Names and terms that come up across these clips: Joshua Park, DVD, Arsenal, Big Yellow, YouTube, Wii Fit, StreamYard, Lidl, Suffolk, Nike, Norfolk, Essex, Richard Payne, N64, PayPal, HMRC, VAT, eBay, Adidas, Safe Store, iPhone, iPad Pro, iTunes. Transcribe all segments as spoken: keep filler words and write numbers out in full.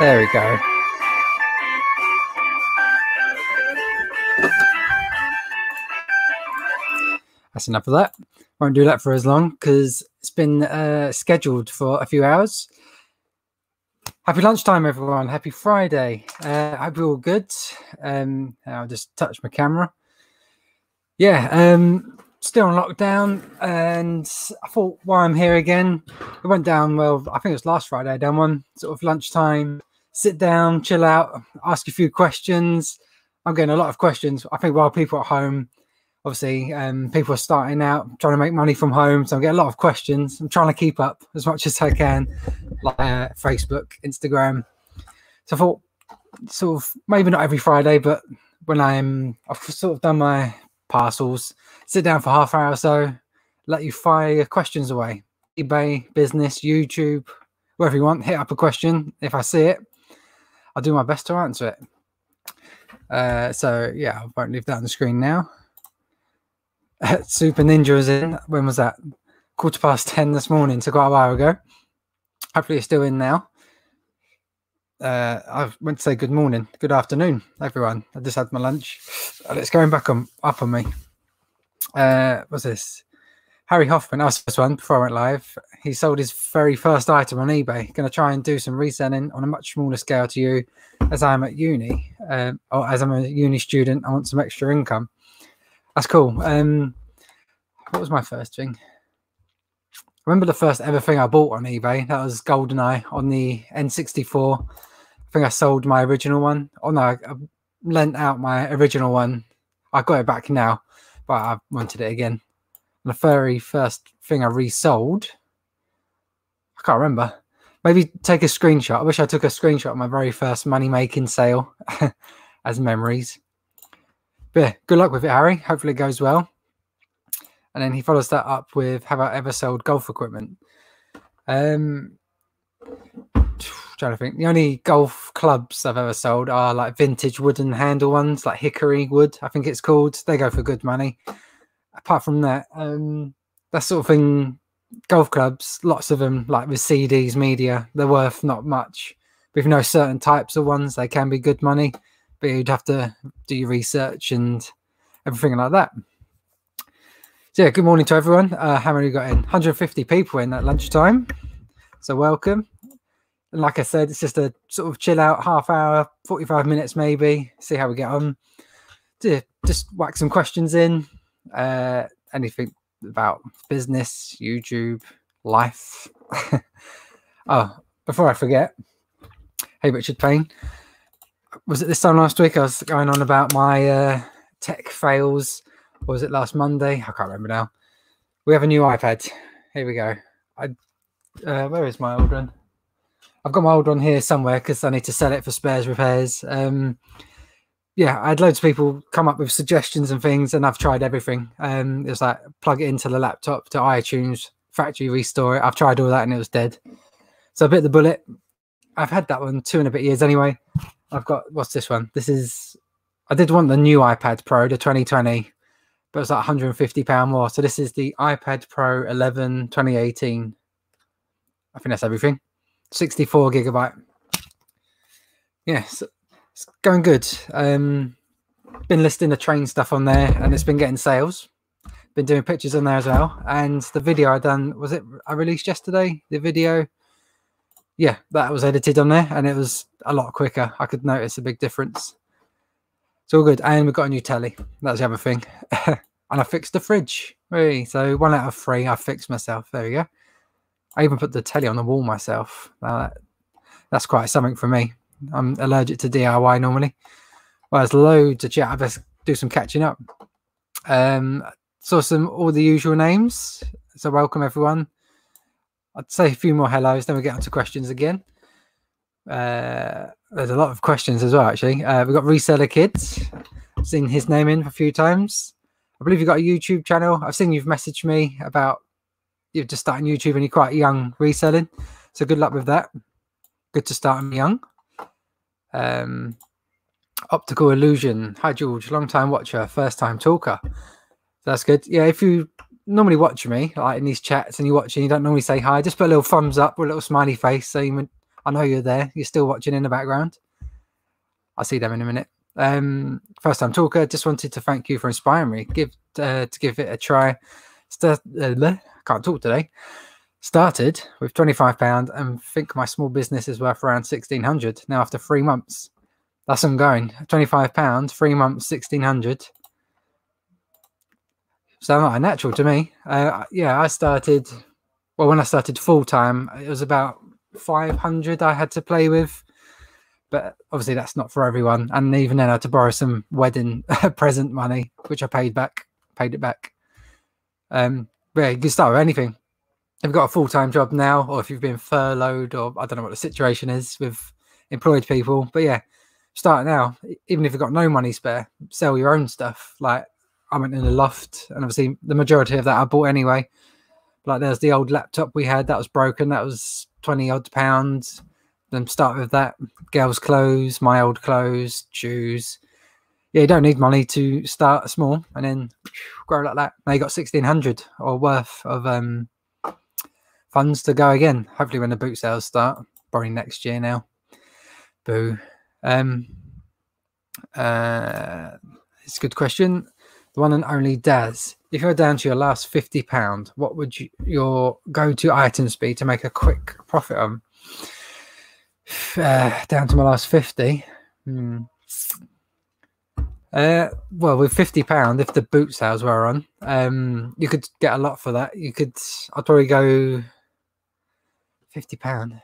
There we go. That's enough of that. Won't do that for as long because it's been uh, scheduled for a few hours. Happy lunchtime, everyone. Happy Friday. Uh, I hope you're all good. Um, I'll just touch my camera. Yeah, um, still on lockdown, and I thought, while I'm here again, it went down well. I think it was last Friday I done one, sort of lunchtime, sit down, chill out, ask a few questions. I'm getting a lot of questions. I think while people are at home, obviously, um, people are starting out, trying to make money from home, so I get a lot of questions. I'm trying to keep up as much as I can, like uh, Facebook, Instagram. So I thought, sort of, maybe not every Friday, but when I'm, I've sort of done my parcels, sit down for half an hour or so, let you fire your questions away. eBay, business, YouTube, wherever you want, hit up a question. If I see it, I'll do my best to answer it. Uh, so, yeah, I won't leave that on the screen now. Super Ninja is in. When was that? Quarter past ten this morning, so quite a while ago. Hopefully it's still in now. Uh, I went to say good morning, good afternoon, everyone. I just had my lunch. It's going back on, up on me. Uh, what's this? Harry Hoffman, that was the first one before I went live. He sold his very first item on eBay. Going to try and do some reselling on a much smaller scale to you, as I'm at uni. Uh, or as I'm a uni student, I want some extra income. That's cool. Um, what was my first thing? I remember the first ever thing I bought on eBay. That was GoldenEye on the N sixty-four. I think I sold my original one. Oh no, I lent out my original one. I got it back now, but I wanted it again. And the very first thing I resold, I can't remember. Maybe take a screenshot. I wish I took a screenshot of my very first money-making sale as memories. But yeah, good luck with it, Harry. Hopefully it goes well. And then he follows that up with, have I ever sold golf equipment? Um, trying to think. The only golf clubs I've ever sold are like vintage wooden handle ones, like hickory wood, I think it's called. They go for good money. Apart from that, um, that sort of thing, golf clubs, lots of them, like with C Ds, media, they're worth not much. But if you know certain types of ones, they can be good money. But you'd have to do your research and everything like that. So yeah, good morning to everyone. Uh, how many we got in? one hundred fifty people in at lunchtime. So welcome. And like I said, it's just a sort of chill out, half hour, forty-five minutes maybe. See how we get on. Just whack some questions in. Uh, anything about business, YouTube, life. Oh, before I forget. Hey, Richard Payne. Was it this time last week I was going on about my uh, tech fails? Or was it last Monday? I can't remember now. We have a new iPad. Here we go. I, uh, where is my old one? I've got my old one here somewhere because I need to sell it for spares repairs. Um, yeah, I had loads of people come up with suggestions and things, and I've tried everything. Um, it was like plug it into the laptop to iTunes, factory restore it. I've tried all that and it was dead. So I bit the bullet. I've had that one two and a bit years anyway. I've got, what's this one? This is, I did want the new iPad Pro, the twenty twenty, but it's like one hundred fifty pounds more. So this is the iPad Pro eleven twenty eighteen. I think that's everything. sixty-four gigabyte. Yes, yeah, it's going good. Um, been listing the train stuff on there and it's been getting sales. Been doing pictures on there as well. And the video I done, was it, I released yesterday, the video. Yeah, that was edited on there, and it was a lot quicker. I could notice a big difference. It's all good. And we've got a new telly. That's the other thing. And I fixed the fridge. Really? So one out of three, I fixed myself. There we go. I even put the telly on the wall myself. Now that, that's quite something for me. I'm allergic to D I Y normally. Well, there's loads of chat. I best do some catching up. Um, saw some all the usual names. So welcome, everyone. I'd say a few more hellos, then we'll get on to questions again. Uh, there's a lot of questions as well, actually. Uh, we've got Reseller Kids. I've seen his name in a few times. I believe you've got a YouTube channel. I've seen you've messaged me about you're just starting YouTube and you're quite young reselling. So good luck with that. Good to start and young. Um, Optical Illusion. Hi, George. Long time watcher, first time talker. So that's good. Yeah, if you normally watch me like in these chats and you watch and you don't normally say hi, just put a little thumbs up or a little smiley face so you, I know you're there. You're still watching in the background. I'll see them in a minute. Um, first time talker, just wanted to thank you for inspiring me. Give uh, to give it a try. Start, uh, can't talk today. Started with twenty-five pounds and think my small business is worth around sixteen hundred now after three months. That's ongoing. twenty-five pounds, three months, sixteen hundred. So not unnatural to me. Uh, yeah, I started, well, when I started full time, it was about five hundred I had to play with. But obviously that's not for everyone. And even then I had to borrow some wedding present money, which I paid back, paid it back. Um, yeah, you can start with anything. If you've got a full-time job now, or if you've been furloughed, or I don't know what the situation is with employed people. But yeah, start now. Even if you've got no money spare, sell your own stuff. Like I went in the loft, and obviously the majority of that I bought anyway. Like there's the old laptop we had that was broken. That was twenty odd pounds. Then start with that. Girls' clothes, my old clothes, shoes. Yeah, you don't need money to start small and then grow like that. Now you got sixteen hundred or worth of um, funds to go again. Hopefully when the boot sales start, probably next year now. Boo. Um, uh, it's a good question. The one and only Daz. If you're down to your last fifty pounds, what would you, your go-to items be to make a quick profit on? Uh, down to my last fifty. Hmm. Uh, well, with fifty pounds, if the boot sales were on, um, you could get a lot for that. You could, I'd probably go fifty pounds.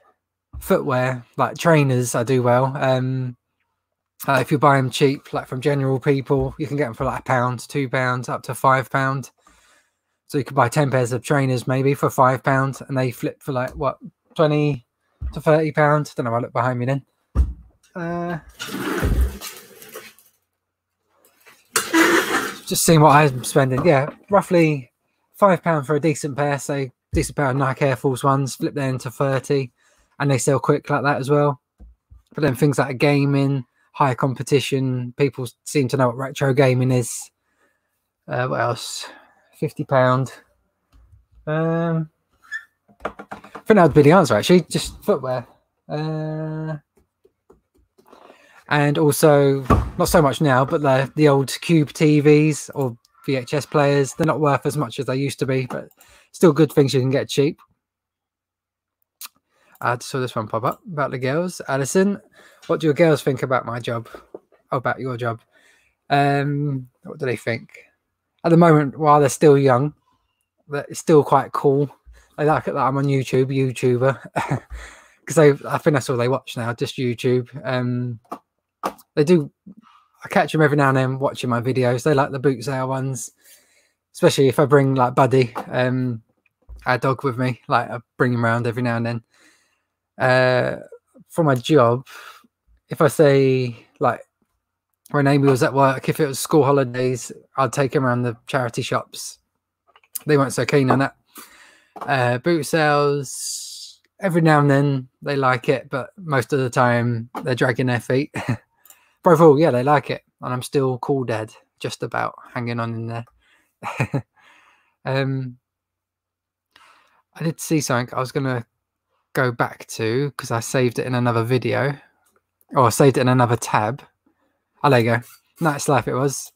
Footwear, like trainers, I do well. Um, uh, if you buy them cheap, like from general people, you can get them for like a pound, two pounds, up to five pounds. So you could buy ten pairs of trainers maybe for five pounds, and they flip for like, what, twenty to thirty pounds? Don't know why I look behind me then. Uh... Just seeing what I'm spending. Yeah, roughly five pounds for a decent pair. So decent pair of Nike Air Force ones. Flip them into thirty. And they sell quick like that as well. But then things like gaming, high competition. People seem to know what retro gaming is. Uh, what else? fifty pounds. Um, I think that would be the answer, actually. Just footwear. Uh, and also... Not so much now, but the, the old cube T Vs or V H S players, they're not worth as much as they used to be, but still good things you can get cheap. I just saw this one pop up about the girls. Alison, what do your girls think about my job? Oh, about your job? Um, what do they think? At the moment, while they're still young, it's still quite cool. They like it that I'm on YouTube, YouTuber. Because I think that's all they watch now, just YouTube. Um, they do... I catch them every now and then watching my videos. They like the boot sale ones, especially if I bring like Buddy, um, our dog with me. Like I bring him around every now and then. Uh, for my job, if I say like when Amy was at work, if it was school holidays, I'd take him around the charity shops. They weren't so keen on that. Uh, boot sales, every now and then they like it, but most of the time they're dragging their feet. But overall, yeah, they like it, and I'm still cool dad, just about hanging on in there. um, I did see something I was going to go back to because I saved it in another video, or I saved it in another tab. Oh, there you go. Nice Life it was.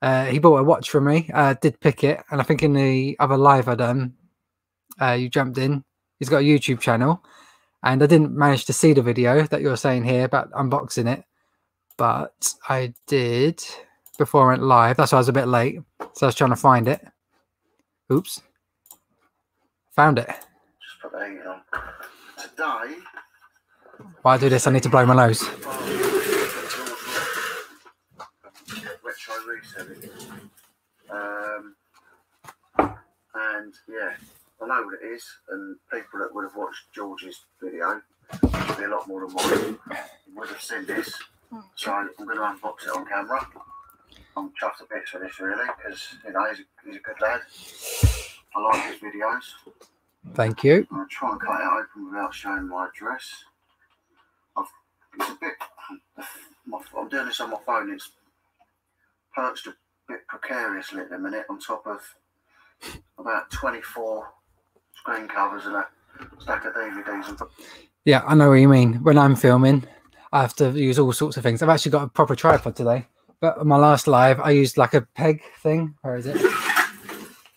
Uh, he bought a watch from me. I uh, did pick it, and I think in the other live I done, uh, you jumped in. He's got a YouTube channel, and I didn't manage to see the video that you're saying here about unboxing it. But I did before I went live. That's why I was a bit late. So I was trying to find it. Oops. Found it. Just put the hanging on. Today. While I do this, I need to blow my nose. Which I reselling. Um, and yeah, I know what it is. And people that would have watched George's video, be a lot more than mine, would have seen this. So I'm going to unbox it on camera. I'm chuffed to bits for this, really, because, you know, he's a, he's a good lad. I like his videos. Thank you. I'm going to try and cut it open without showing my address. I've, it's a bit... My, I'm doing this on my phone. It's perched a bit precariously at the minute on top of about twenty-four screen covers and a stack of D V Ds. And Yeah, I know what you mean. When I'm filming, I have to use all sorts of things. I've actually got a proper tripod today, but on my last live, I used like a peg thing. Where is it? It's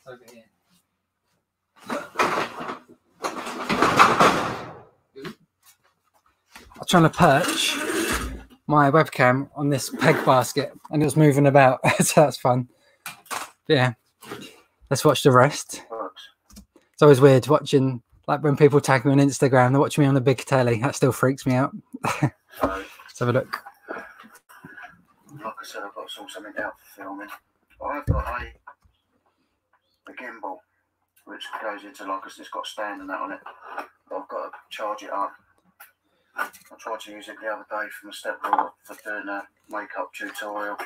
over here. I'm trying to perch my webcam on this peg basket, and it was moving about, so that's fun. But yeah, let's watch the rest. It's always weird watching, like when people tag me on Instagram, they watch me on the big telly. That still freaks me out. Let's have a look. Like I said, I've got to sort something out for filming. I've got a, a gimbal, which goes into like, it's got a stand and that on it. I've got to charge it up. I tried to use it the other day for my stepbrother for doing a makeup tutorial.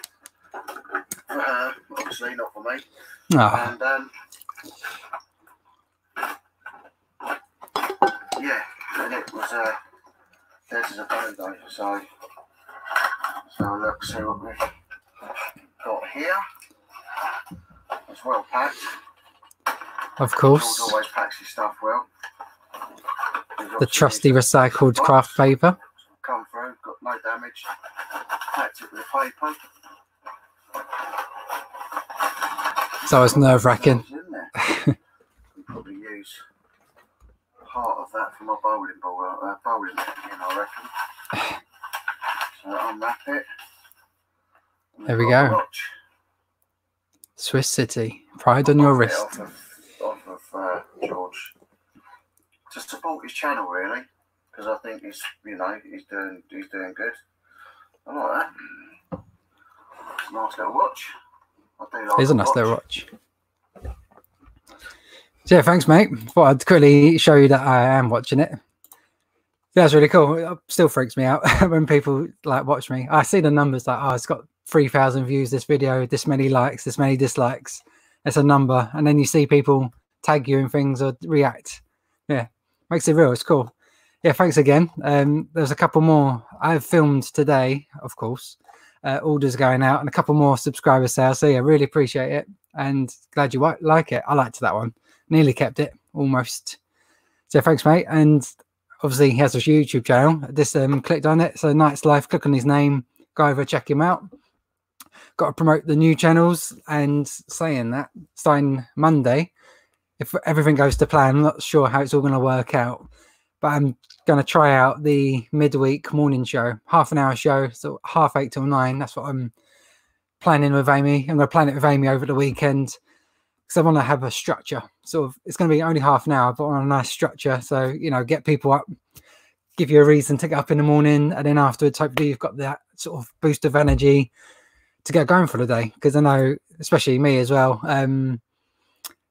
For her, obviously, not for me. Oh. And um, yeah, and it was uh, this is a bow though, so so look, see what we've got here. It's well packed. Of course. George always packs his stuff well. The trusty recycled craft paper. Come through, got no damage. Packed it with paper. So it's nerve wracking. You can probably use part of that for my bowling ball, uh, bowling pin, I reckon. So unwrap it. There we go. Watch. Swiss City. Pride I'll on your wrist. Off of, off of uh, George. To support his channel, really, because I think he's, you know, he's doing, he's doing good. I like that. It's a nice little watch. I do like it. It's a nice watch. little watch. So yeah, thanks, mate. Thought I'd quickly show you that I am watching it. Yeah, it's really cool. It still freaks me out when people like watch me. I see the numbers like, oh, it's got three thousand views this video, this many likes, this many dislikes. It's a number, and then you see people tag you and things or react. Yeah. Makes it real. It's cool. Yeah, thanks again. Um, there's a couple more I've filmed today, of course. Uh, orders going out and a couple more subscriber sales. So yeah, really appreciate it and glad you like it. I liked that one. Nearly kept it almost. So thanks, mate. And obviously he has a YouTube channel. I just um, clicked on it. So Knight's Life. Click on his name. Go over, check him out. Got to promote the new channels. And saying that, starting Monday. If everything goes to plan, I'm not sure how it's all going to work out, but I'm going to try out the midweek morning show, half an hour show, so half eight till nine. That's what I'm planning with Amy. I'm going to plan it with Amy over the weekend because I want to have a structure. Sort of, it's going to be only half an hour, but on a nice structure. So, you know, get people up, give you a reason to get up in the morning, and then afterwards, hopefully, you've got that sort of boost of energy to get going for the day. Because I know, especially me as well, um,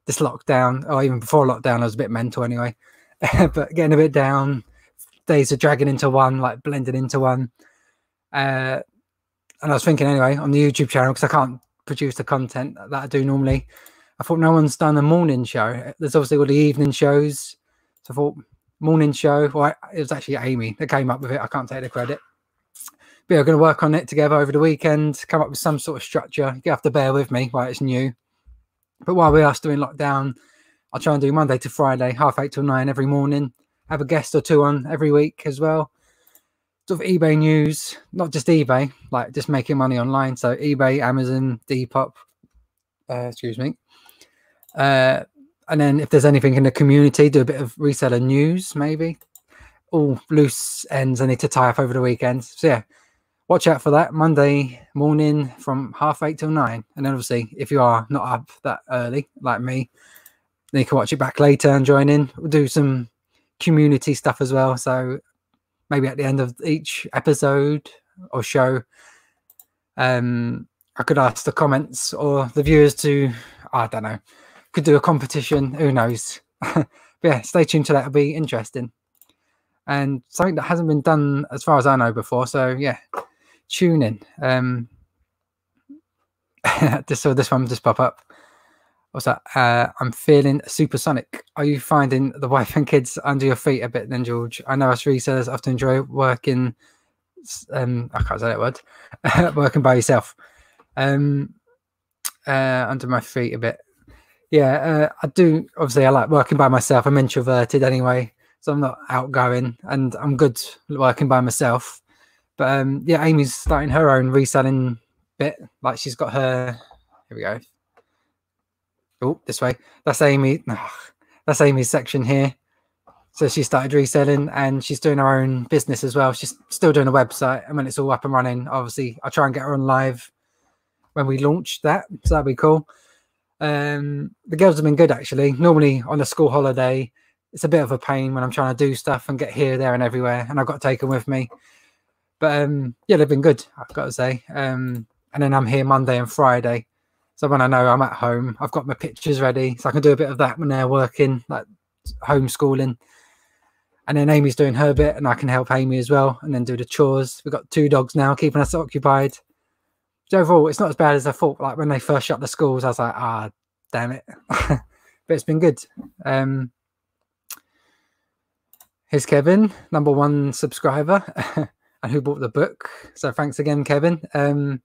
this lockdown, or even before lockdown, I was a bit mental anyway, but getting a bit down, days are dragging into one, like blending into one. Uh, and I was thinking anyway, on the YouTube channel, because I can't produce the content that I do normally, I thought no one's done a morning show. There's obviously all the evening shows. So I thought morning show, well, it was actually Amy that came up with it. I can't take the credit. But yeah, we're going to work on it together over the weekend, come up with some sort of structure. You have to bear with me while it's new. But while we are still in lockdown, I'll try and do Monday to Friday, half eight till nine every morning. Have a guest or two on every week as well. Sort of eBay news, not just eBay, like just making money online. So eBay, Amazon, Depop, uh, excuse me. Uh, and then if there's anything in the community, do a bit of reseller news maybe. All loose ends I need to tie up over the weekend. So yeah, watch out for that Monday morning from half eight till nine. And then obviously, if you are not up that early, like me, then you can watch it back later and join in. We'll do some community stuff as well. So maybe at the end of each episode or show, um, I could ask the comments or the viewers to, I don't know, could do a competition. Who knows? But yeah, stay tuned to that. It'll be interesting. And something that hasn't been done as far as I know before. So yeah. Tune in. Um, just saw this one just pop up. What's that? Uh, I'm feeling supersonic. Are you finding the wife and kids under your feet a bit then, George? I know us resellers often enjoy working. Um, I can't say that word. working by yourself. Um, uh, under my feet a bit. Yeah, uh, I do. Obviously, I like working by myself. I'm introverted anyway. so I'm not outgoing, and I'm good working by myself. But um, yeah, Amy's starting her own reselling bit. Like she's got her. Here we go. Oh, this way. That's Amy. That's Amy's section here. So she started reselling, and she's doing her own business as well. She's still doing a website, and when it's all up and running, obviously I try and get her on live when we launch that. So that'd be cool. Um, the girls have been good actually. Normally on a school holiday, it's a bit of a pain when I'm trying to do stuff and get here, there, and everywhere, and I've got to take them with me. But um, yeah, they've been good, I've got to say. Um, and then I'm here Monday and Friday. So when I know I'm at home, I've got my pictures ready, so I can do a bit of that when they're working, like homeschooling. And then Amy's doing her bit, and I can help Amy as well, and then do the chores. We've got two dogs now, keeping us occupied. So overall, it's not as bad as I thought. Like when they first shut the schools, I was like, ah, damn it. But it's been good. Um, here's Kevin, number one subscriber, and who bought the book. So thanks again, Kevin. Um,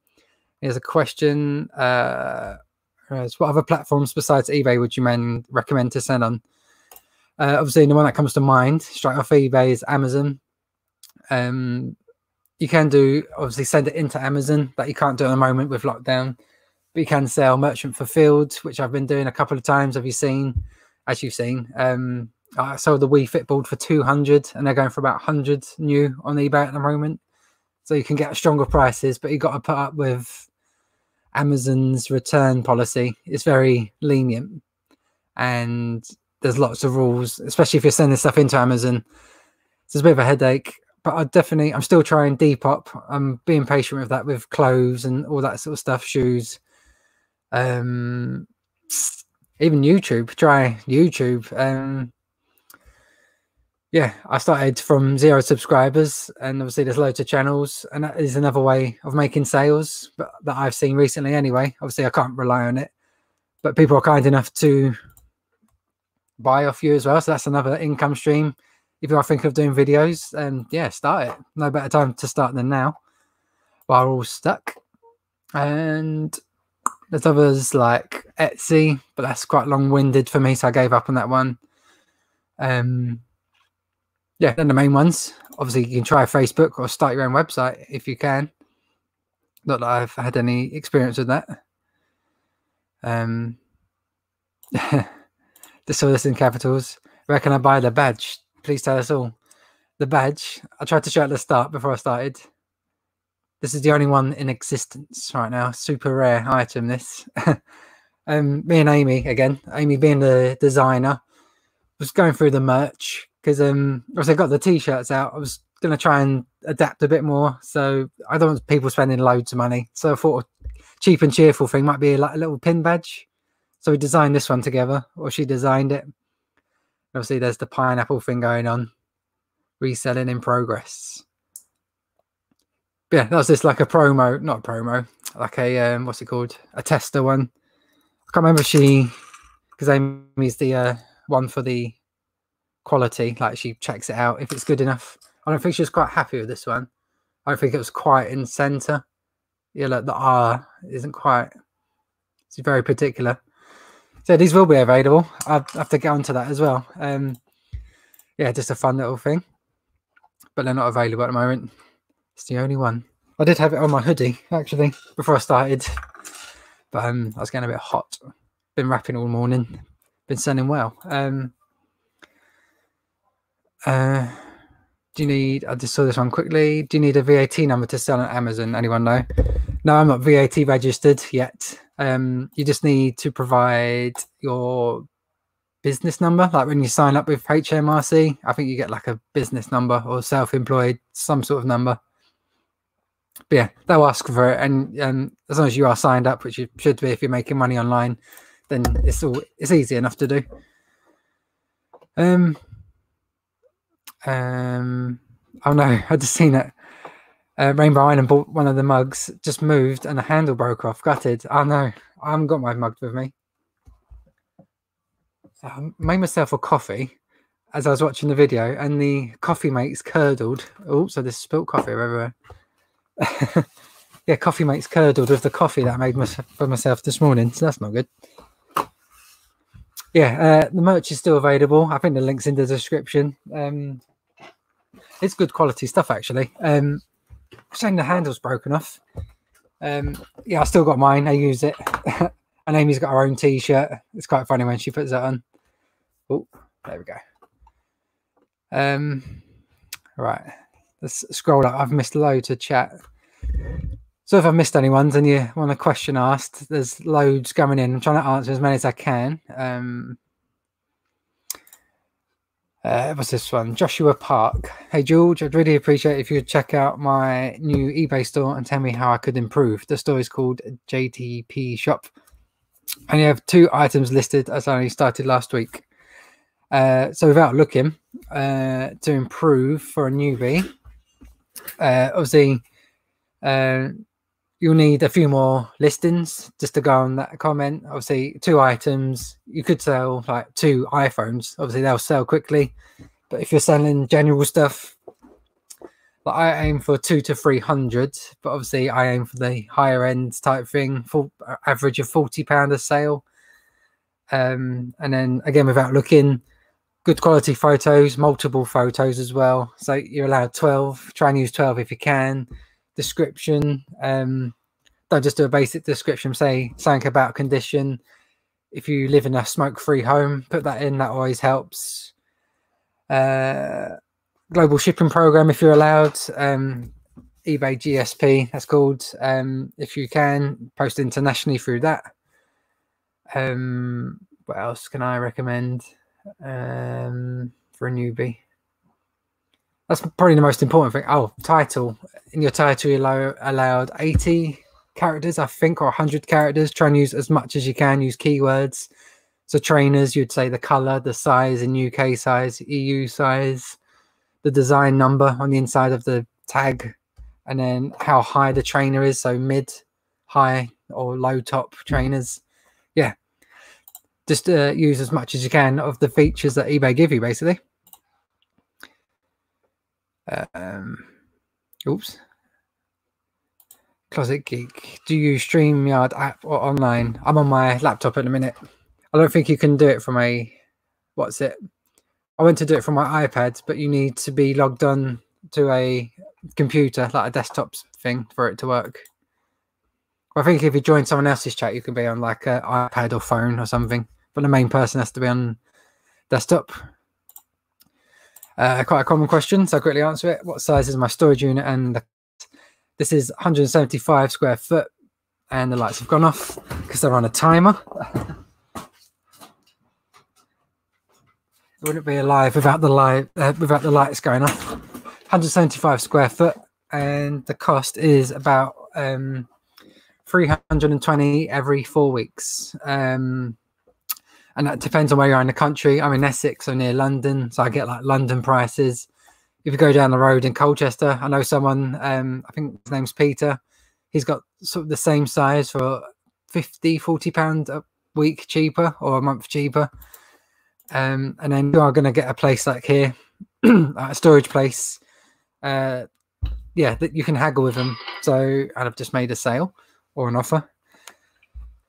here's a question. Uh, what other platforms besides eBay would you men recommend to sell on? Uh, obviously, the one that comes to mind straight off eBay is Amazon. Um, you can do, obviously, send it into Amazon, but you can't do it at the moment with lockdown. But you can sell merchant fulfilled, which I've been doing a couple of times. Have you seen? As you've seen, um, I sold the Wii Fit board for two hundred, and they're going for about one hundred new on eBay at the moment. So you can get stronger prices, but you've got to put up with Amazon's return policy. It's very lenient, and there's lots of rules, especially if you're sending stuff into Amazon. So it's a bit of a headache, but I definitely, I'm still trying Depop. I'm being patient with that, with clothes and all that sort of stuff, shoes. Um, even YouTube, try YouTube. Um, yeah, I started from zero subscribers, and obviously there's loads of channels, and that is another way of making sales, but that I've seen recently anyway. Obviously I can't rely on it, but people are kind enough to buy off you as well, so that's another income stream. If you are thinking of doing videos, then yeah, start it. No better time to start than now, while we're all stuck. And there's others like Etsy, but that's quite long-winded for me, so I gave up on that one. Um, yeah, then the main ones. Obviously, you can try Facebook or start your own website if you can. Not that I've had any experience with that. Um. So this in capitals. Where can I buy the badge? Please tell us all. The badge. I tried to show at the start before I started. This is the only one in existence right now. Super rare item, this. um, me and Amy, again. Amy being the designer. Was going through the merch. Because um, obviously I got the T-shirts out. I was going to try and adapt a bit more. So I don't want people spending loads of money. So I thought a cheap and cheerful thing might be like a little pin badge. So we designed this one together, or she designed it. Obviously, there's the pineapple thing going on. Reselling in progress. Yeah, that was just like a promo, not a promo, like a, um, what's it called? A tester one. I can't remember if she, because Amy's the uh, one for the quality, like she checks it out if it's good enough. I don't think she was quite happy with this one. I don't think it was quite in centre. Yeah, like the R isn't quite, it's very particular. So these will be available. I'll have to get onto that as well. Um, yeah, just a fun little thing. But they're not available at the moment. It's the only one. I did have it on my hoodie, actually, before I started. But um, I was getting a bit hot. Been rapping all morning. Been sending well. Um, uh, do you need... I just saw this one quickly. Do you need a V A T number to sell on Amazon? Anyone know? No, I'm not V A T registered yet. Um, you just need to provide your business number. Like when you sign up with H M R C, I think you get like a business number or self-employed, some sort of number. But yeah, they'll ask for it. And um, as long as you are signed up, which you should be if you're making money online, then it's all it's easy enough to do. Um, um, oh no, I just seen it. Uh, Rainbow Island bought one of the mugs, just moved, and the handle broke off. Gutted. Oh no, I haven't got my mug with me. I made myself a coffee as I was watching the video, and the coffee mates curdled. Oh, so there's spilt coffee everywhere. Yeah, coffee mates curdled with the coffee that I made my, for myself this morning, so that's not good. yeah, uh, the merch is still available. I think the link's in the description. Um, it's good quality stuff, actually. Um, shame the handle's broken off. Um, yeah, I still got mine. I use it. And Amy's got her own T-shirt. It's quite funny when she puts that on. Oh, there we go. Um, right, let's scroll up. I've missed loads of chat. So if I've missed any ones and you want a question asked, there's loads coming in. I'm trying to answer as many as I can. Um, uh, what's this one? Joshua Park. Hey, George, I'd really appreciate if you would check out my new eBay store and tell me how I could improve. The store is called J T P Shop. And you have two items listed as I only started last week. Uh, so without looking, uh, to improve for a newbie, uh, obviously, uh, you'll need a few more listings just to go on that comment. Obviously, two items. You could sell like two iPhones. Obviously, they'll sell quickly. But if you're selling general stuff, like I aim for two to three hundred. But obviously, I aim for the higher end type thing. Full average of forty pound a sale. Um, and then again, without looking, good quality photos, multiple photos as well. So you're allowed twelve. Try and use twelve if you can. Description, um don't just do a basic description. Say something about condition. If you live in a smoke-free home, put that in. That always helps. Uh global shipping program if you're allowed. um eBay G S P, that's called. Um if you can, post internationally through that. Um what else can I recommend um for a newbie? That's probably the most important thing. Oh, title. In your title, you're allowed eighty characters, I think, or one hundred characters. Try and use as much as you can. Use keywords. So trainers, you'd say the colour, the size in U K size, E U size, the design number on the inside of the tag, and then how high the trainer is. So mid, high, or low top trainers. Yeah. Just uh, use as much as you can of the features that eBay give you, basically. Um, oops. Closet Geek. Do you StreamYard app or online? I'm on my laptop at the minute. I don't think you can do it from a... What's it? I went to do it from my iPad, but you need to be logged on to a computer, like a desktop thing, for it to work. I think if you join someone else's chat, you can be on like an iPad or phone or something. But the main person has to be on desktop. Uh, quite a common question, so I'll quickly answer it. What size is my storage unit? And the, this is one hundred seventy-five square foot, and the lights have gone off because they're on a timer. It wouldn't be alive without the light uh, without the lights going off. one hundred seventy-five square foot, and the cost is about um, three hundred and twenty every four weeks. Um, And that depends on where you are in the country. I'm in Essex or near London, so I get like London prices. If you go down the road in Colchester, I know someone, um, I think his name's Peter. He's got sort of the same size for fifty, forty pounds a week cheaper or a month cheaper. Um, and then you are going to get a place like here, a storage place. Uh, yeah, that you can haggle with them. So I've just made a sale or an offer.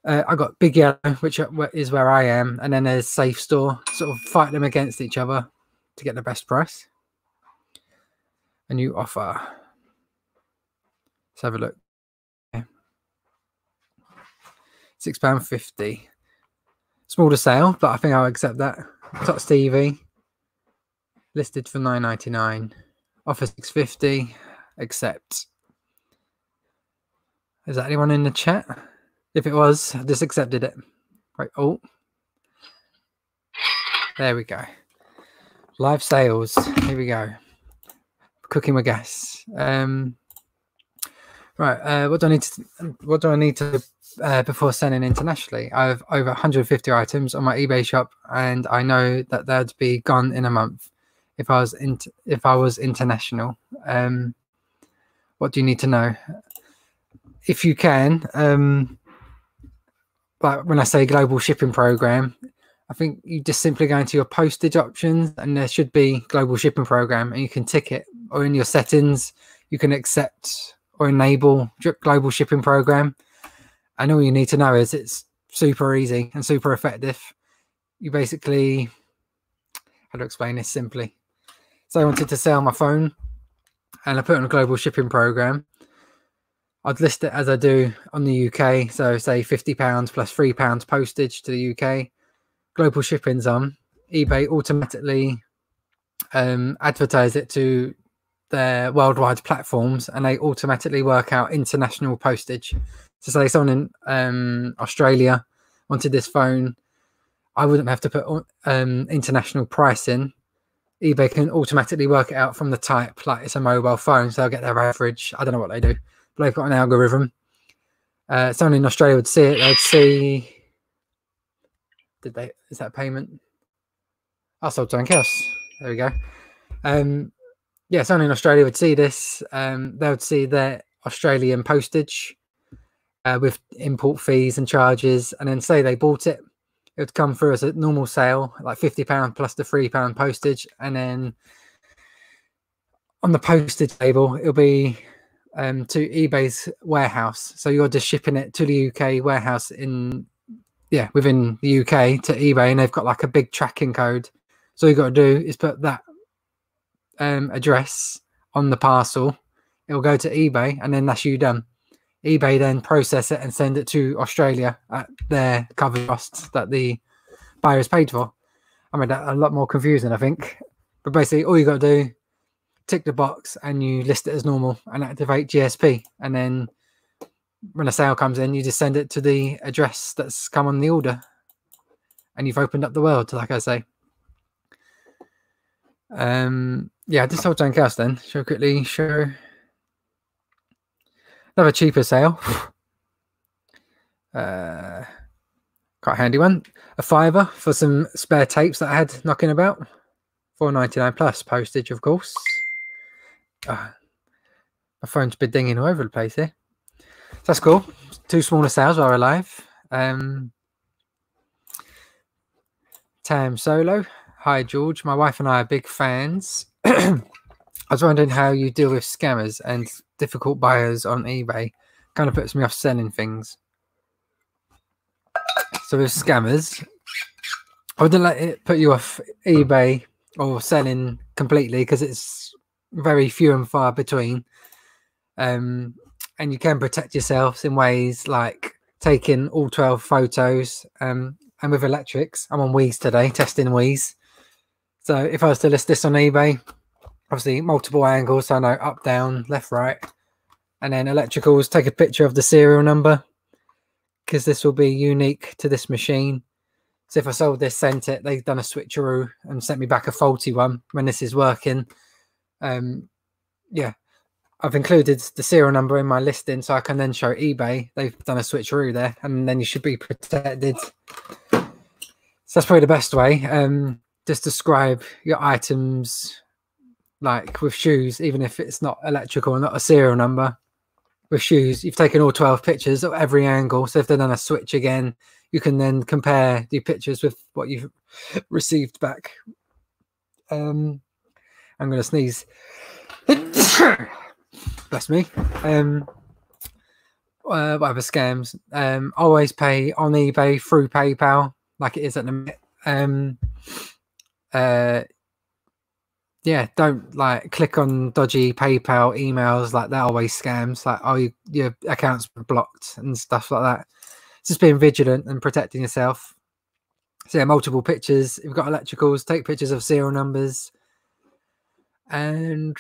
Uh, I got Big Yellow, which is where I am, and then there's Safe Store. Sort of fight them against each other to get the best price. A new offer. Let's have a look. Okay. six pounds fifty. Smaller sale, but I think I'll accept that. Tots T V. Listed for nine ninety-nine. Offer six fifty. Accept. Is that anyone in the chat? If it was, I just accepted it. Right. Oh, there we go. Live sales. Here we go. Cooking with gas. Um, right. Uh, what do I need to? What do I need to uh, before sending internationally? I have over one hundred fifty items on my eBay shop, and I know that they'd be gone in a month if I was in, if I was international. Um, what do you need to know? If you can. Um, But when I say global shipping program, I think you just simply go into your postage options and there should be global shipping program and you can tick it, or in your settings, you can accept or enable global shipping program. And all you need to know is it's super easy and super effective. you basically, how to explain this simply. So I wanted to sell my phone and I put on a global shipping program. I'd list it as I do on the U K. So say fifty pounds plus three pounds postage to the U K. Global shipping's on. eBay automatically um, advertise it to their worldwide platforms and they automatically work out international postage. So say someone in um, Australia wanted this phone, I wouldn't have to put um, international price in. eBay can automatically work it out from the type, like it's a mobile phone, so they'll get their average. I don't know what they do, but they've got an algorithm. Uh, someone in Australia would see it, they'd see... Did they... Is that payment? I sold something else. There we go. Um, yeah, someone in Australia would see this. Um, they would see their Australian postage uh, with import fees and charges, and then say they bought it. It would come through as a normal sale, like fifty pounds plus the three pound postage. And then on the postage label, it'll be um, to eBay's warehouse. So you're just shipping it to the U K warehouse in, yeah, within the U K to eBay. And they've got like a big tracking code. So all you've got to do is put that um, address on the parcel. It'll go to eBay and then that's you done. eBay then process it and send it to Australia at their cover costs that the buyer has paid for. I mean, that's a lot more confusing, I think. But basically, all you got to do, tick the box and you list it as normal and activate G S P. And then when a sale comes in, you just send it to the address that's come on the order. And you've opened up the world, like I say. Um, yeah, this whole tank house then. Shall I quickly show... Another cheaper sale, uh, quite a handy one. A fiver for some spare tapes that I had knocking about, four ninety-nine plus postage, of course. Uh, my phone's been dinging all over the place here. So that's cool. Two smaller sales are alive. Um, Tam Solo, hi George. My wife and I are big fans. I was wondering how you deal with scammers and difficult buyers on eBay. Kind of puts me off selling things. So with scammers, I wouldn't let it put you off eBay or selling completely because it's very few and far between. Um, and you can protect yourselves in ways like taking all twelve photos. Um, and with electrics, I'm on Wii's today, testing Wii's. So if I was to list this on eBay, obviously multiple angles, so I know up, down, left, right. And then electricals, take a picture of the serial number because this will be unique to this machine. So if I sold this, sent it, they've done a switcheroo and sent me back a faulty one when this is working. Um, yeah, I've included the serial number in my listing so I can then show eBay they've done a switcheroo there and then you should be protected. So that's probably the best way. Um, just describe your items... Like with shoes, even if it's not electrical and not a serial number, with shoes, you've taken all twelve pictures at every angle. So if they've done a switch again, you can then compare the pictures with what you've received back. Um, I'm going to sneeze. Bless me. Um, uh, whatever scams. Um, always pay on eBay through PayPal, like it is at the minute. Um, uh, Yeah, don't like click on dodgy PayPal emails like that. Always scams like oh you, your account's been blocked and stuff like that. It's just being vigilant and protecting yourself. So yeah, multiple pictures. You've got electricals. Take pictures of serial numbers and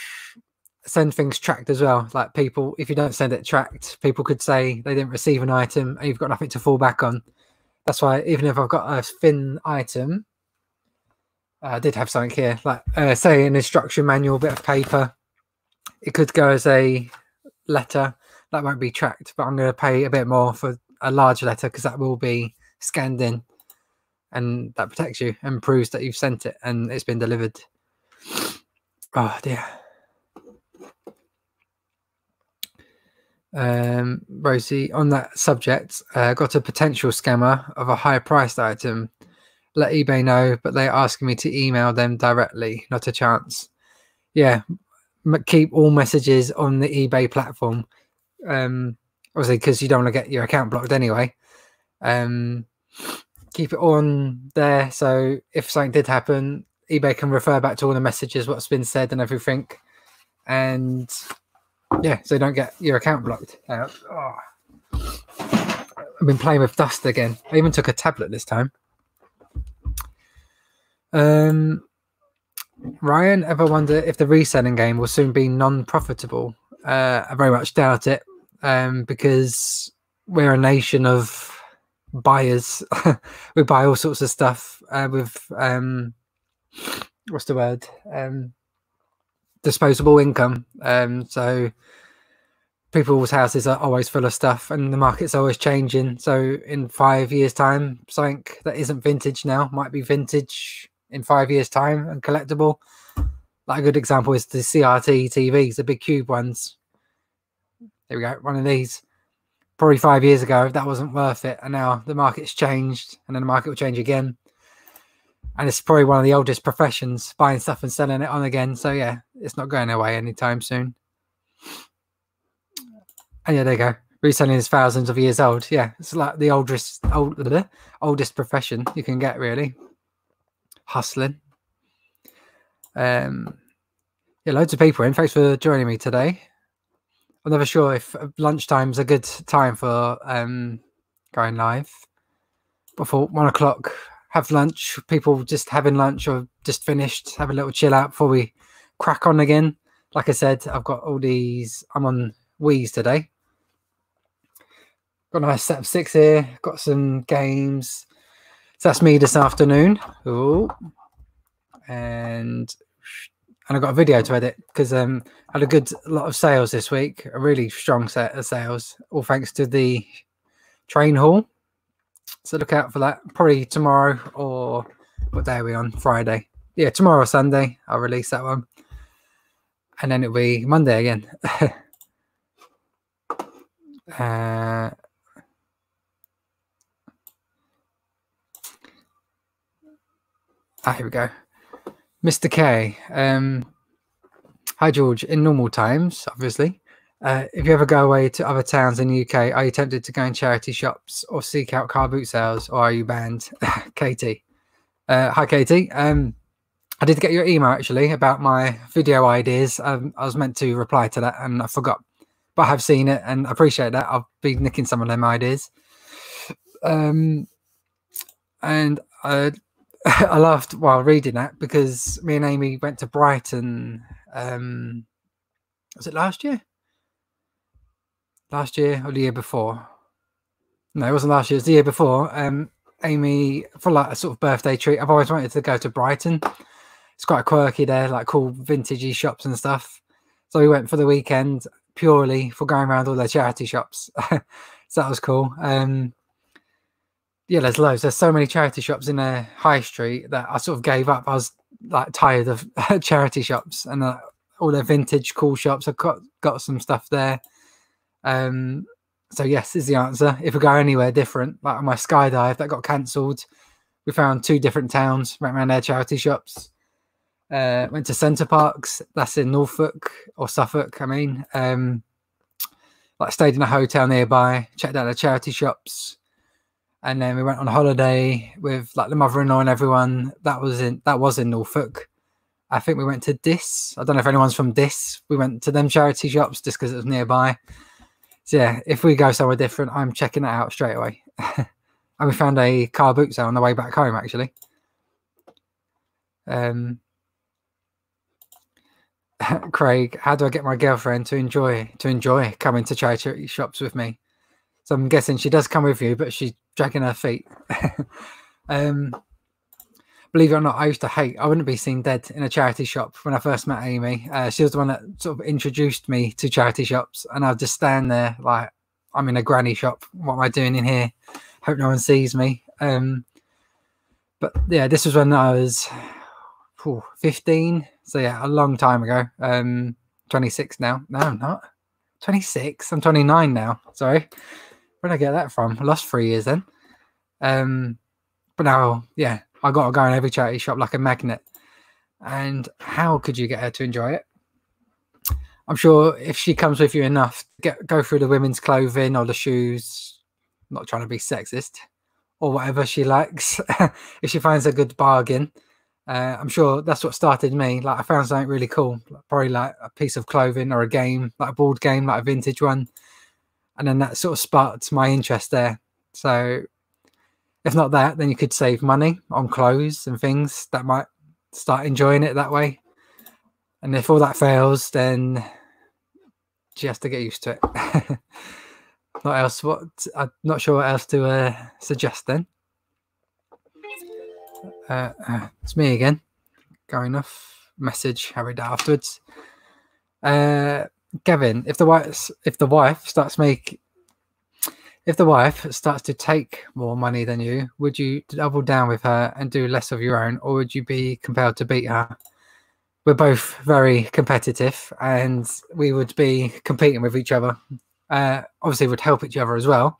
send things tracked as well. Like people, if you don't send it tracked, people could say they didn't receive an item and you've got nothing to fall back on. That's why even if I've got a thin item. I did have something here, like uh, say an instruction manual, bit of paper. It could go as a letter. That won't be tracked, but I'm going to pay a bit more for a large letter because that will be scanned in. And that protects you and proves that you've sent it and it's been delivered. Oh, dear. Um, Rosie, on that subject, uh, got a potential scammer of a high-priced item. Let eBay know, but they're asking me to email them directly. Not a chance. Yeah, keep all messages on the eBay platform. Um, obviously, because you don't want to get your account blocked anyway. Um, keep it on there, so if something did happen, eBay can refer back to all the messages, what's been said and everything, and yeah, so you don't get your account blocked out. Oh. I've been playing with dust again. I even took a tablet this time. Um, Ryan, ever wonder if the reselling game will soon be non-profitable? Uh, I very much doubt it, um, because we're a nation of buyers. We buy all sorts of stuff uh, with, um, what's the word? Um, disposable income. Um, so people's houses are always full of stuff and the market's always changing. So in five years' time, something that isn't vintage now might be vintage in five years' time and collectible. Like a good example is the C R T T Vs, the big cube ones. There we go, one of these. Probably five years ago, that wasn't worth it. And now the market's changed, and then the market will change again. And it's probably one of the oldest professions, buying stuff and selling it on again. So yeah, it's not going away anytime soon. And yeah, there you go. Reselling is thousands of years old. Yeah, it's like the oldest, old, bleh, oldest profession you can get, really. Hustling. Um, yeah, loads of people in. Thanks for joining me today. I'm never sure if lunchtime's a good time for um, going live. Before one o'clock, have lunch. People just having lunch or just finished. Have a little chill out before we crack on again. Like I said, I've got all these. I'm on Wii's today. Got a nice set of six here. Got some games. So that's me this afternoon. Ooh. And and I got a video to edit because um, I had a good lot of sales this week. A really strong set of sales. All thanks to the train haul. So look out for that. Probably tomorrow or what day are we on? Friday. Yeah, tomorrow or Sunday. I'll release that one. And then it'll be Monday again. Uh, ah, here we go. Mister K, um, hi George. In normal times, obviously, uh, if you ever go away to other towns in the U K, are you tempted to go in charity shops or seek out car boot sales, or are you banned? Katie, uh, hi Katie. Um, I did get your email actually about my video ideas. Um, I was meant to reply to that and I forgot. I have seen it and appreciate that. I'll be nicking some of them ideas. Um, and I, I laughed while reading that because me and Amy went to Brighton. Um, was it last year? Last year or the year before? No, it wasn't last year. It was the year before. Um, Amy, for like a sort of birthday treat, I've always wanted to go to Brighton. It's quite quirky there, like cool vintagey shops and stuff. So we went for the weekend, purely for going around all their charity shops. So that was cool. Um, yeah, there's loads. There's so many charity shops in a high street that I sort of gave up. I was like tired of charity shops and uh, all their vintage cool shops. I've got, got some stuff there. Um, so yes is the answer. If we go anywhere different, like on my skydive that got cancelled, we found two different towns, went around their charity shops. Uh, went to Centre Parks, that's in Norfolk or Suffolk, I mean. Um, like stayed in a hotel nearby, checked out the charity shops, and then we went on holiday with like the mother-in-law and everyone. That was in that was in Norfolk. I think we went to Dis. I don't know if anyone's from Dis. We went to them charity shops just because it was nearby. So yeah, if we go somewhere different, I'm checking that out straight away. And we found a car boot sale on the way back home actually. Um. Craig, how do I get my girlfriend to enjoy to enjoy coming to charity shops with me? So I'm guessing she does come with you, but she's dragging her feet. um, believe it or not, I used to hate, I wouldn't be seen dead in a charity shop when I first met Amy. Uh, she was the one that sort of introduced me to charity shops, and I'd just stand there like, I'm in a granny shop. What am I doing in here? Hope no one sees me. Um, but yeah, this was when I was whew, fifteen. So yeah, a long time ago. Um, twenty-six now. No, I'm not. twenty-six. I'm twenty-nine now. Sorry. Where did I get that from? I lost three years then. Um, but now, yeah, I got to go in every charity shop like a magnet. And how could you get her to enjoy it? I'm sure if she comes with you enough, get, go through the women's clothing or the shoes. I'm not trying to be sexist. or whatever she likes if she finds a good bargain. Uh, I'm sure that's what started me. Like, I found something really cool, probably like a piece of clothing or a game, like a board game, like a vintage one. And then that sort of sparked my interest there. So if not that, then you could save money on clothes and things that might start enjoying it that way. And if all that fails, then she has to get used to it. Not else. What? I'm not sure what else to uh, suggest then. Uh, uh, it's me again, going off message. I read that afterwards. Uh, Gavin, if the wife, if the wife starts make, if the wife starts to take more money than you, would you double down with her and do less of your own, or would you be compelled to beat her? We're both very competitive, and we would be competing with each other. Uh, obviously, would help each other as well.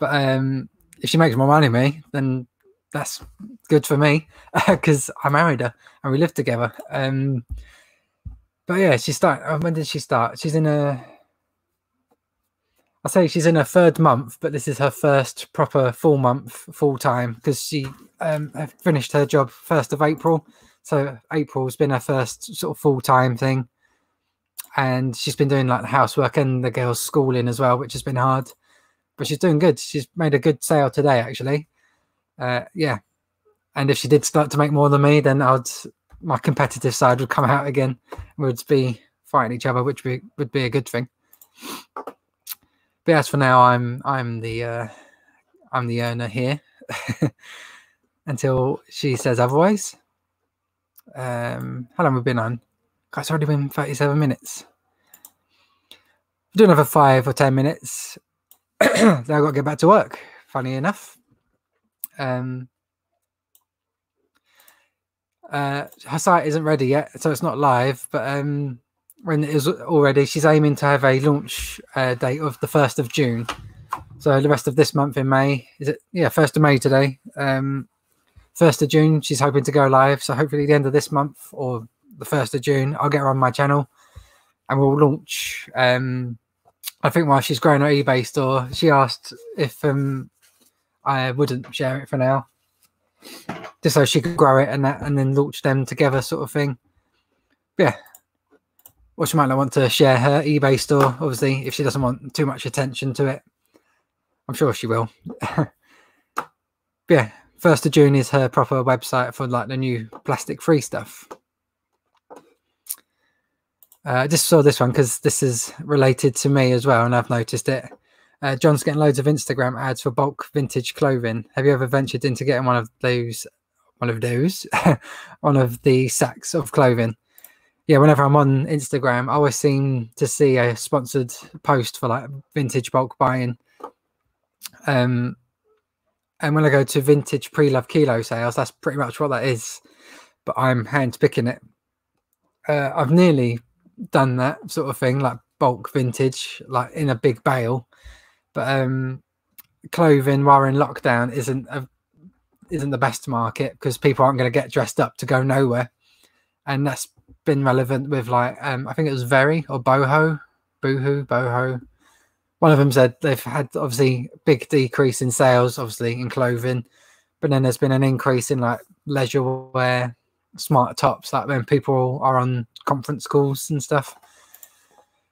But um, if she makes more money than me, then that's good for me because I married her and we lived together. Um, but yeah, she started. When did she start? She's in a. I say she's in her third month, but this is her first proper full month, full time, because she um, finished her job first of April. So April's been her first sort of full time thing. And she's been doing like the housework and the girls' schooling as well, which has been hard. But she's doing good. She's made a good sale today, actually. Uh, yeah. And if she did start to make more than me, then I'd my competitive side would come out again. We would be fighting each other, which be, would be a good thing. But as for now, I'm I'm the uh, I'm the earner here until she says otherwise. Um, how long have we been on? It's already been thirty-seven minutes. We're doing another five or ten minutes. Then I've got to get back to work, funny enough. Um, uh, her site isn't ready yet, so it's not live. But um, when it is already, she's aiming to have a launch uh, date of the first of June. So the rest of this month in May. Is it? Yeah, first of May today. Um, first of June, she's hoping to go live. So hopefully the end of this month or the first of June, I'll get her on my channel and we'll launch. Um, I think while she's growing her eBay store, she asked if um, I wouldn't share it for now, just so she could grow it and that, and then launch them together, sort of thing. But yeah, well, she might not want to share her eBay store, obviously, if she doesn't want too much attention to it. I'm sure she will. But yeah, first of June is her proper website for like the new plastic-free stuff. I uh, just saw this one because this is related to me as well, and I've noticed it. Uh, John's getting loads of Instagram ads for bulk vintage clothing. Have you ever ventured into getting one of those, one of those, one of the sacks of clothing? Yeah, whenever I'm on Instagram, I always seem to see a sponsored post for like vintage bulk buying. Um, and when I go to vintage pre-loved kilo sales, that's pretty much what that is. But I'm hand-picking it. Uh, I've nearly done that sort of thing, like bulk vintage, like in a big bale, but um clothing while in lockdown isn't a, isn't the best market because people aren't going to get dressed up to go nowhere. And that's been relevant with like um I think it was Very or boho boohoo boho, one of them said they've had obviously big decrease in sales, obviously in clothing, but then there's been an increase in like leisure wear, smart tops, like when people are on conference calls and stuff.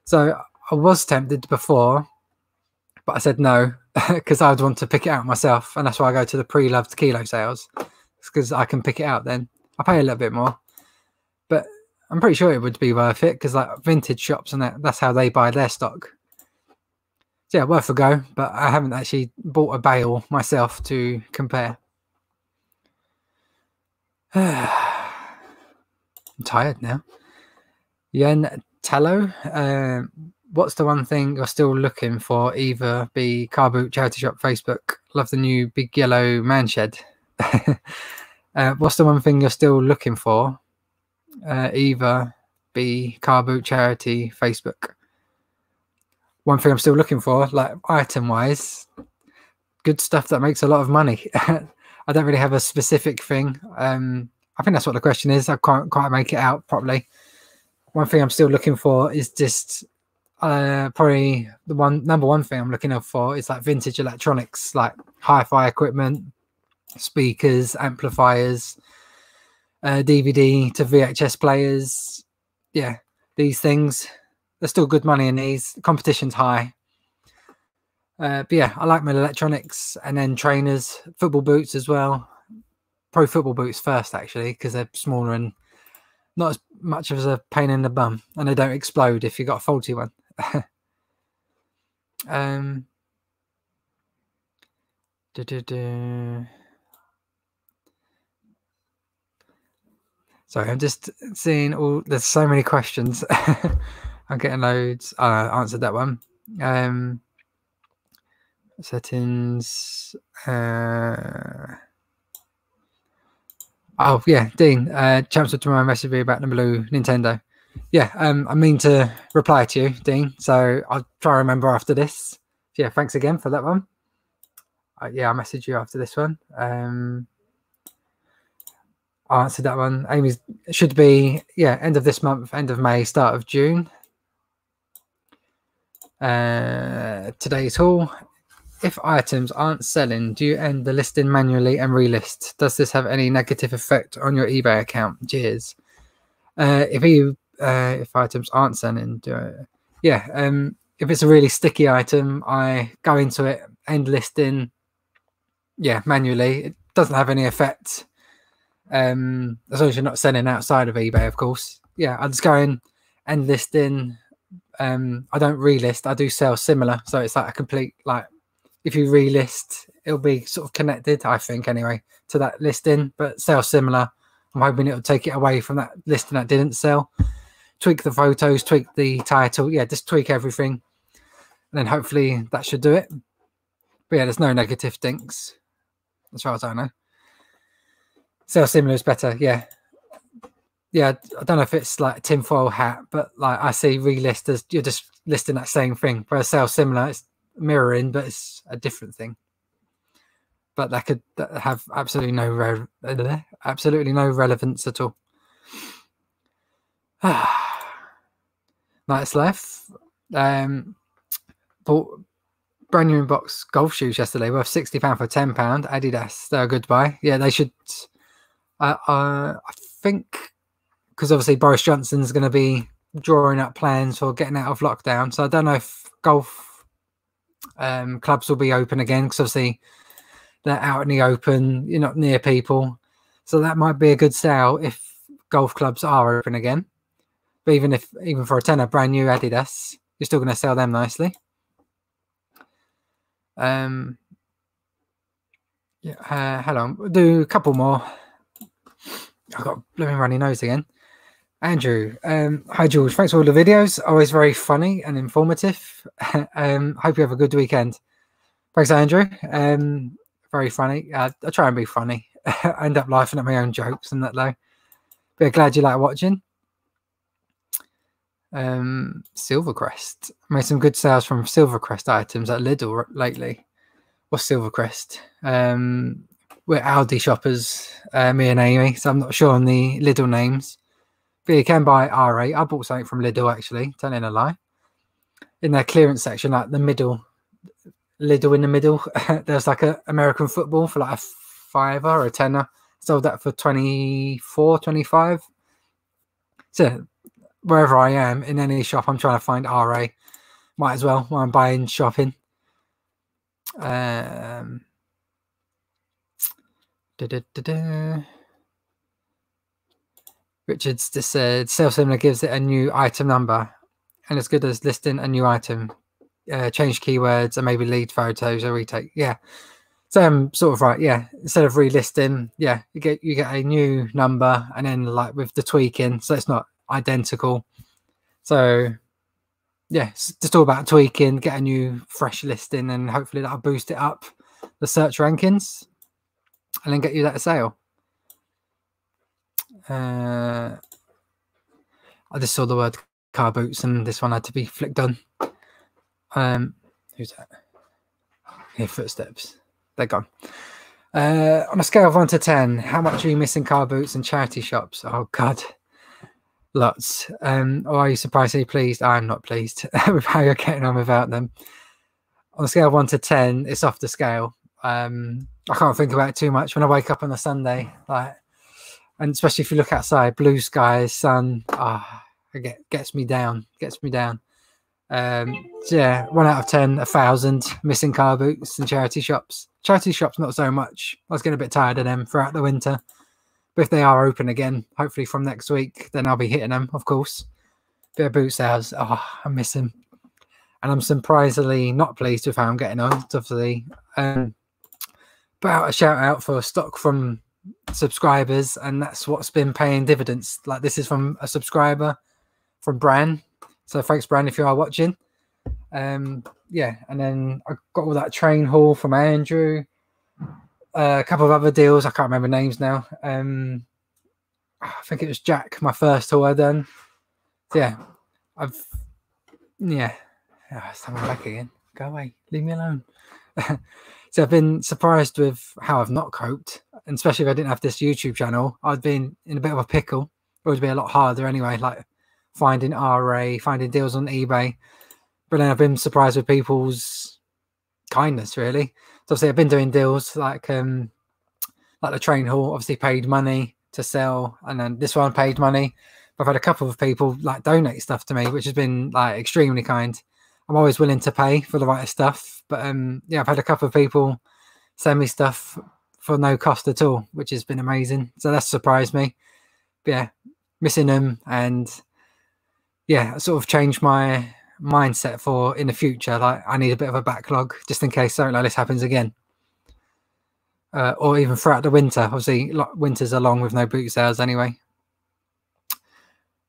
So I was tempted before, but I said no because I would want to pick it out myself, and that's why I go to the pre-loved kilo sales. It's because I can pick it out then. I pay a little bit more, but I'm pretty sure it would be worth it because like vintage shops and that, that's how they buy their stock. So yeah, worth a go, but I haven't actually bought a bale myself to compare. I'm tired now. Yen Tallow, uh, what's the one thing you're still looking for? Either be car boot, charity shop, Facebook. Love the new Big Yellow man shed. uh, what's the one thing you're still looking for? Uh, either be car boot, charity, Facebook. One thing I'm still looking for, like item wise, good stuff that makes a lot of money. I don't really have a specific thing. Um, I think that's what the question is. I can't quite make it out properly. One thing I'm still looking for is just uh, probably the one number one thing I'm looking out for is like vintage electronics, like hi-fi equipment, speakers, amplifiers, uh, D V D to V H S players. Yeah, these things, there's still good money in these. The competition's high. Uh, but yeah, I like my electronics, and then trainers, football boots as well. Pro football boots first, actually, because they're smaller and not as much of a pain in the bum, and they don't explode if you've got a faulty one. um, duh, duh, duh. Sorry, I'm just seeing all. There's so many questions. I'm getting loads. Oh, I answered that one. Um, settings. Uh, oh yeah, Dean. Uh, Champs will tomorrow message me about the blue Nintendo. Yeah, um, I mean to reply to you, Dean. So I'll try to remember after this. Yeah, thanks again for that one. Uh, yeah, I'll message you after this one. Um. I answered that one. Amy's should be, yeah, end of this month, end of May, start of June. Uh, today's haul. If items aren't selling, do you end the listing manually and relist? Does this have any negative effect on your eBay account? Cheers. Uh, if you, uh, if items aren't selling, do it. Yeah, um, if it's a really sticky item, I go into it, end listing, yeah, manually. It doesn't have any effect. Um, as long as you're not selling outside of eBay, of course. Yeah, I just go in and listing. Um, I don't relist. I do sell similar, so it's like a complete, like, if you relist, it'll be sort of connected, I think, anyway, to that listing. But sell similar. I'm hoping it'll take it away from that listing that didn't sell. Tweak the photos, tweak the title. Yeah, just tweak everything, and then hopefully that should do it. But yeah, there's no negative things, as far as I know. Sell similar is better, yeah. Yeah, I don't know if it's like tinfoil hat, but like I see relisters, you're just listing that same thing. Whereas sell similar, it's mirroring, but it's a different thing. But that could have absolutely no re absolutely no relevance at all. Nights left. Um, bought brand new box golf shoes yesterday, worth sixty pounds for ten pounds. Adidas, they're a good buy. Yeah, they should. Uh, uh, I think because obviously Boris Johnson's going to be drawing up plans for getting out of lockdown, so I don't know if golf um, clubs will be open again, because obviously they're out in the open, you're not near people, so that might be a good sale if golf clubs are open again. But even if, even for a tenner, brand new Adidas, you're still going to sell them nicely. Um, yeah, uh, hold on, we'll do a couple more. I've got a blooming runny nose again. Andrew, um, hi George, thanks for all the videos. Always very funny and informative. um, hope you have a good weekend. Thanks, Andrew. Um, very funny. Uh, I try and be funny. I end up laughing at my own jokes and that though. But yeah, glad you like watching. Um, Silvercrest. Made some good sales from Silvercrest items at Lidl lately. What's Silvercrest? Um... We're Aldi shoppers, uh, me and Amy, so I'm not sure on the Lidl names. But you can buy R eight. I bought something from Lidl, actually, telling a lie. In their clearance section, like the middle, Lidl in the middle, there's like an American football for like a fiver or a tenner. Sold that for twenty-four, twenty-five. So wherever I am, in any shop, I'm trying to find R A. Might as well, while I'm buying shopping. Um... Da, da, da, da. Richard's just said sell similar gives it a new item number, and as good as listing a new item. Uh, change keywords and maybe lead photos or retake. Yeah, so I'm sort of right. Yeah, instead of relisting, yeah, you get you get a new number, and then like with the tweaking, so it's not identical. So yeah, it's just all about tweaking, get a new fresh listing, and hopefully that'll boost it up the search rankings. And then get you that sale. Uh, I just saw the word car boots, and this one had to be flicked on. Um, who's that? Here, footsteps. They're gone. Uh, on a scale of one to ten, how much are you missing car boots and charity shops? Oh God, lots. Um, or are you surprisingly pleased? I'm not pleased with how you're getting on without them. On a scale of one to ten, it's off the scale. um, I can't think about it too much when I wake up on a Sunday, like, and especially if you look outside, blue skies, sun, ah, oh, it get, gets me down, gets me down. Um, so yeah, one out of ten, a thousand missing car boots in charity shops. Charity shops, not so much. I was getting a bit tired of them throughout the winter. But if they are open again, hopefully from next week, then I'll be hitting them, of course. Bit of boot sales, oh, I miss them. And I'm surprisingly not pleased with how I'm getting on, obviously. Um, but out a shout out for stock from subscribers, and that's what's been paying dividends. Like, this is from a subscriber from Bran. So thanks, Bran, if you are watching. Um, yeah, and then I got all that train haul from Andrew. Uh, a couple of other deals, I can't remember names now. Um, I think it was Jack, my first haul I done. So yeah, I've, yeah. Oh, someone back again. Go away. Leave me alone. So I've been surprised with how I've not coped, and especially if I didn't have this YouTube channel, I'd been in a bit of a pickle. It would be a lot harder anyway, like finding R A, finding deals on eBay. But then I've been surprised with people's kindness, really. So obviously I've been doing deals like um, like the train haul, obviously paid money to sell, and then this one paid money. But I've had a couple of people like donate stuff to me, which has been like extremely kind. I'm always willing to pay for the right stuff, but um, yeah, I've had a couple of people send me stuff for no cost at all, which has been amazing. So that's surprised me. But yeah, missing them, and yeah, I sort of changed my mindset for in the future. Like, I need a bit of a backlog just in case something like this happens again, uh, or even throughout the winter. Obviously, winters are long with no boot sales anyway.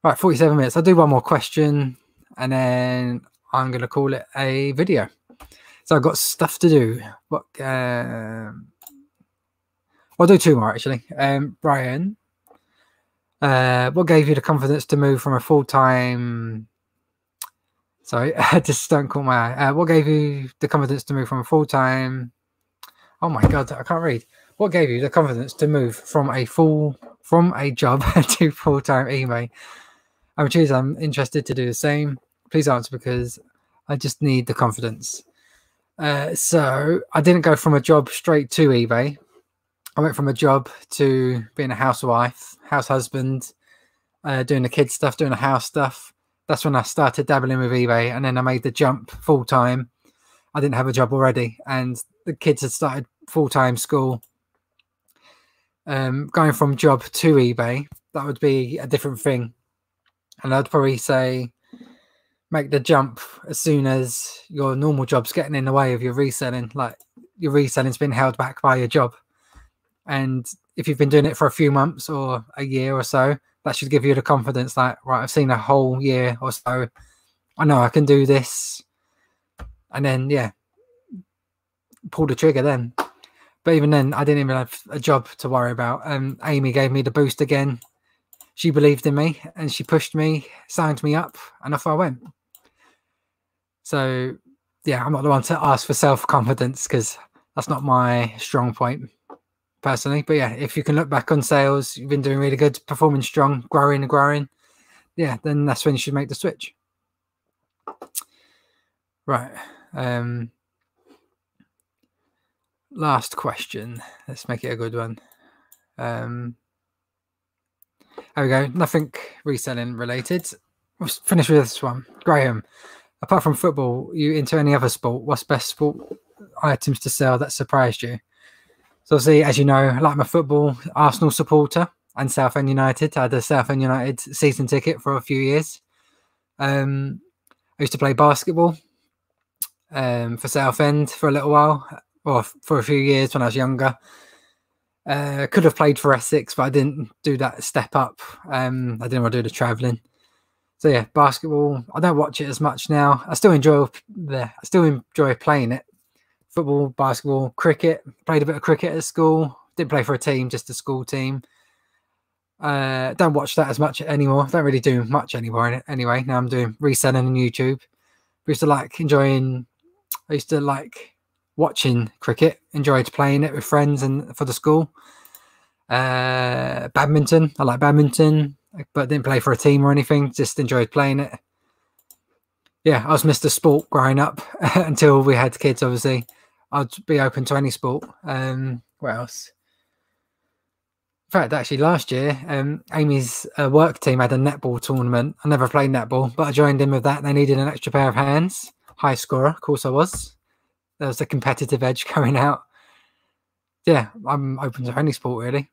Right, forty-seven minutes. I'll do one more question, and then I'm going to call it a video. So I've got stuff to do. What? Uh, I'll do two more, actually. Um, Brian, uh, what gave you the confidence to move from a full-time... Sorry, I just don't call my eye. Uh, what gave you the confidence to move from a full-time... Oh, my God, I can't read. What gave you the confidence to move from a full from a job to full-time eBay? I'm choosing. I'm interested to do the same. Please answer, because I just need the confidence. Uh, so I didn't go from a job straight to eBay. I went from a job to being a housewife, house husband, uh, doing the kids stuff, doing the house stuff. That's when I started dabbling with eBay, and then I made the jump full-time. I didn't have a job already, and the kids had started full-time school. Um, going from job to eBay, that would be a different thing. And I'd probably say... make the jump as soon as your normal job's getting in the way of your reselling. Like, your reselling's been held back by your job. And if you've been doing it for a few months or a year or so, that should give you the confidence that, right, I've seen a whole year or so. I know I can do this. And then, yeah, pull the trigger then. But even then, I didn't even have a job to worry about. Um, Amy gave me the boost again. She believed in me, and she pushed me, signed me up, and off I went. So, yeah, I'm not the one to ask for self-confidence, because that's not my strong point personally. But, yeah, if you can look back on sales, you've been doing really good, performing strong, growing and growing, yeah, then that's when you should make the switch. Right. Um, last question. Let's make it a good one. Um, there we go. Nothing reselling related. We'll finish with this one. Graham, apart from football, you into any other sport? What's best sport items to sell that surprised you? So obviously, as you know, like my football, Arsenal supporter and South End United. I had a South End United season ticket for a few years. Um, I used to play basketball um, for South End for a little while, or for a few years when I was younger. Uh, could have played for Essex, but I didn't do that step up. Um, I didn't want to do the travelling. So yeah, basketball. I don't watch it as much now. I still enjoy the. I still enjoy playing it. Football, basketball, cricket. Played a bit of cricket at school. Didn't play for a team, just a school team. Uh, don't watch that as much anymore. Don't really do much anymore in it. Anyway, now I'm doing reselling on YouTube. I used to like enjoying. I used to like. watching cricket, enjoyed playing it with friends and for the school. Uh, badminton, I like badminton, but didn't play for a team or anything, just enjoyed playing it. Yeah, I was Mister Sport growing up until we had kids, obviously. I'd be open to any sport. Um, what else? In fact, actually, last year, um, Amy's uh, work team had a netball tournament. I never played netball, but I joined in with that. They needed an extra pair of hands. High scorer, of course I was. There was the competitive edge going out. Yeah, I'm open to any sport, really.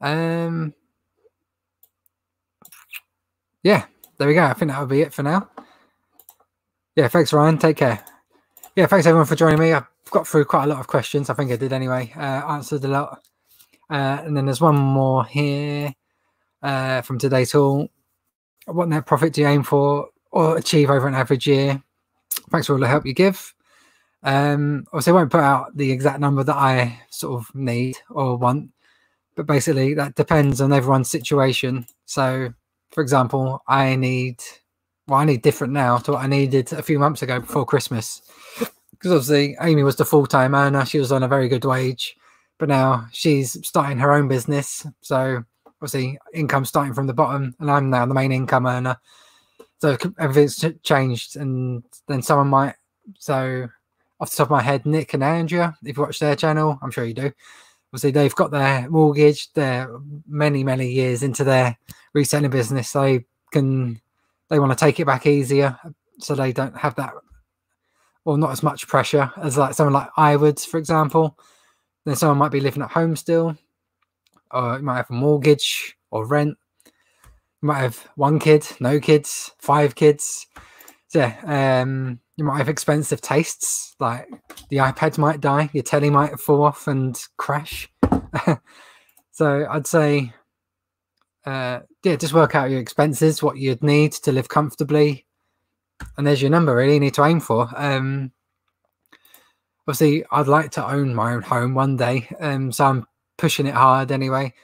Um, yeah, there we go. I think that'll be it for now. Yeah, thanks, Ryan. Take care. Yeah, thanks, everyone, for joining me. I've got through quite a lot of questions. I think I did anyway. Uh, answered a lot. Uh, and then there's one more here uh, from today's haul. What net profit do you aim for or achieve over an average year? Thanks for all the help you give. Um, obviously, I won't put out the exact number that I sort of need or want, but basically that depends on everyone's situation. So, for example, I need, well, I need different now to what I needed a few months ago before Christmas. Because obviously, Amy was the full-time earner. She was on a very good wage. But now she's starting her own business. So obviously income's starting from the bottom and I'm now the main income earner. So everything's changed and then someone might. So off the top of my head, Nick and Andrea, if you watch their channel, I'm sure you do. Obviously they've got their mortgage. They're many, many years into their reselling business. They can, they want to take it back easier. So they don't have that, or not as much pressure as like someone like Iwoods, for example. Then someone might be living at home still, or you might have a mortgage or rent. You might have one kid, no kids, five kids. So yeah, um, you might have expensive tastes, like the iPad might die, your telly might fall off and crash. So I'd say, uh, yeah, just work out your expenses, what you'd need to live comfortably. And there's your number really you need to aim for. Um, Obviously, I'd like to own my own home one day, um, so I'm pushing it hard anyway.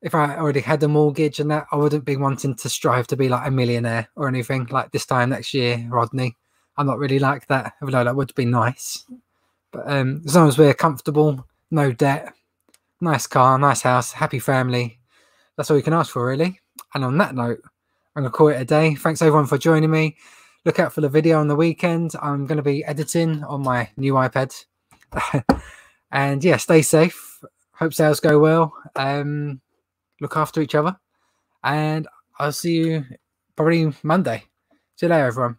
If I already had a mortgage and that, I wouldn't be wanting to strive to be like a millionaire or anything like this time next year, Rodney. I'm not really like that, even though that would be nice. But um, as long as we're comfortable, no debt, nice car, nice house, happy family, that's all you can ask for, really. And on that note, I'm going to call it a day. Thanks, everyone, for joining me. Look out for the video on the weekend. I'm going to be editing on my new iPad. And yeah, stay safe. Hope sales go well. Um, look after each other. And I'll see you probably Monday. See you later, everyone.